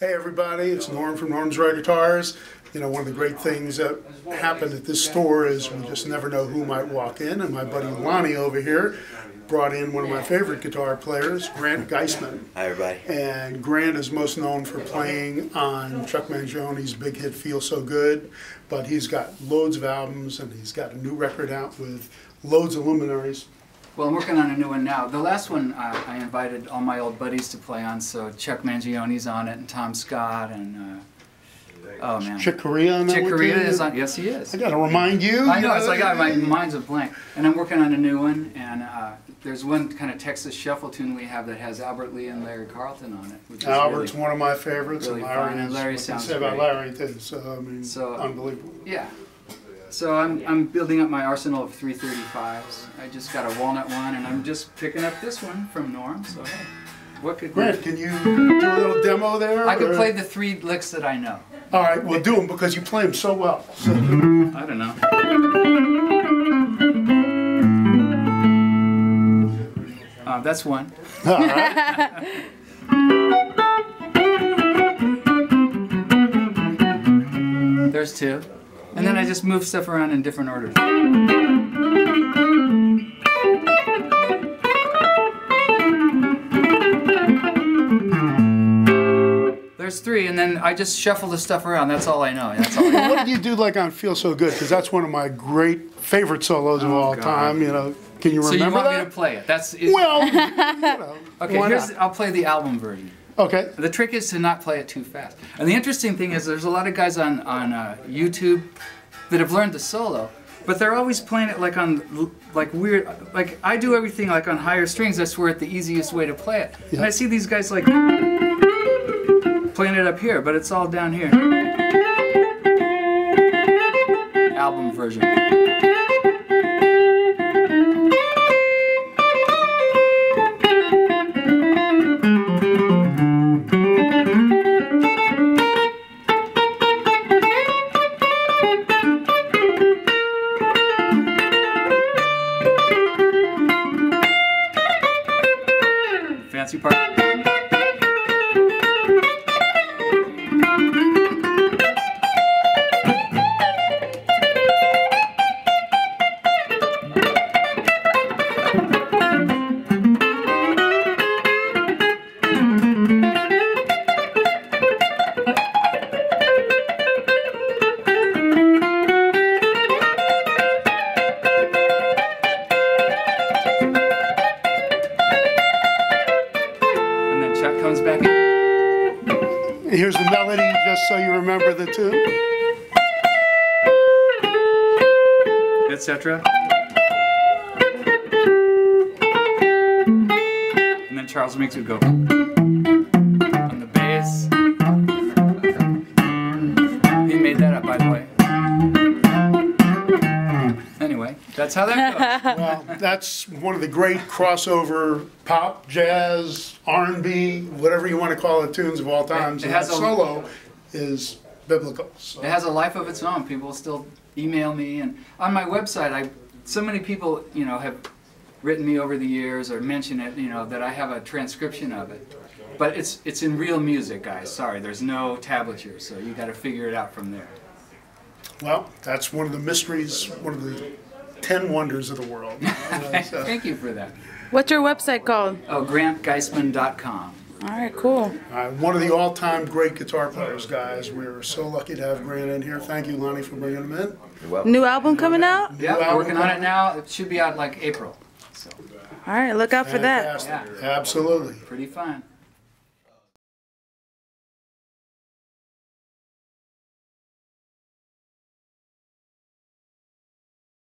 Hey everybody, it's Norm from Norman's Rare Guitars. You know, one of the great things that happened at this store is we just never know who might walk in, and my buddy Lonnie over here brought in one of my favorite guitar players, Grant Geissman. Hi everybody. And Grant is most known for playing on Chuck Mangione's big hit Feel So Good, but he's got loads of albums and he's got a new record out with loads of luminaries. Well, I'm working on a new one now. The last one I invited all my old buddies to play on, so Chuck Mangione's on it, and Tom Scott, and oh man, Chick Corea on that. Chick Corea is on. Yes, he is. I gotta remind you. I know. It's like my mind's a blank. And I'm working on a new one, and there's one kind of Texas shuffle tune we have that has Albert Lee and Larry Carlton on it. Which is Albert's really one of my favorites, really, and Larry sounds great. About Larry too. So I mean, unbelievable. Yeah. So I'm building up my arsenal of 335s. I just got a walnut one, and I'm just picking up this one from Norm. So hey, what could Grant? Can you do a little demo there? I could play the three licks that I know. All right, well do them because you play them so well. I don't know. That's one. All right. There's two. And then I just move stuff around in different orders. There's three, and then I just shuffle the stuff around. That's all I know. That's all I know. What do you do like on Feel So Good? Because that's one of my great favorite solos of all time. You know, can you remember that? So you want me to play it? That's it. Well, you know, okay. I'll play the album version. Okay. The trick is to not play it too fast. And the interesting thing is there's a lot of guys on YouTube that have learned the solo, but they're always playing it like on weird, like I do everything like on higher strings. That's where it's the easiest way to play it. Yeah. And I see these guys like playing it up here, but it's all down here. Album version. Fancy part. Here's the melody, just so you remember the tune, etc. And then Charles makes it go on the bass. He made that up, by the way. Anyway, that's how that goes. Well, that's one of the great crossover pop, jazz, R&B, whatever you want to call it, tunes of all times. It has a solo is biblical. So. It has a life of its own. People still email me, and on my website, so many people, you know, have written me over the years or mentioned it, you know, that I have a transcription of it. But it's in real music, guys. Sorry, there's no tablature, so you got to figure it out from there. Well, that's one of the mysteries, one of the 10 wonders of the world. Thank you for that. What's your website called? Oh, grantgeisman.com. All right, cool. One of the all-time great guitar players, guys. We were so lucky to have Grant in here. Thank you, Lonnie, for bringing him in. You're welcome. New album coming out? Yeah, working on it now. It should be out like April. So. All right, look out for that. Absolutely. Pretty fun.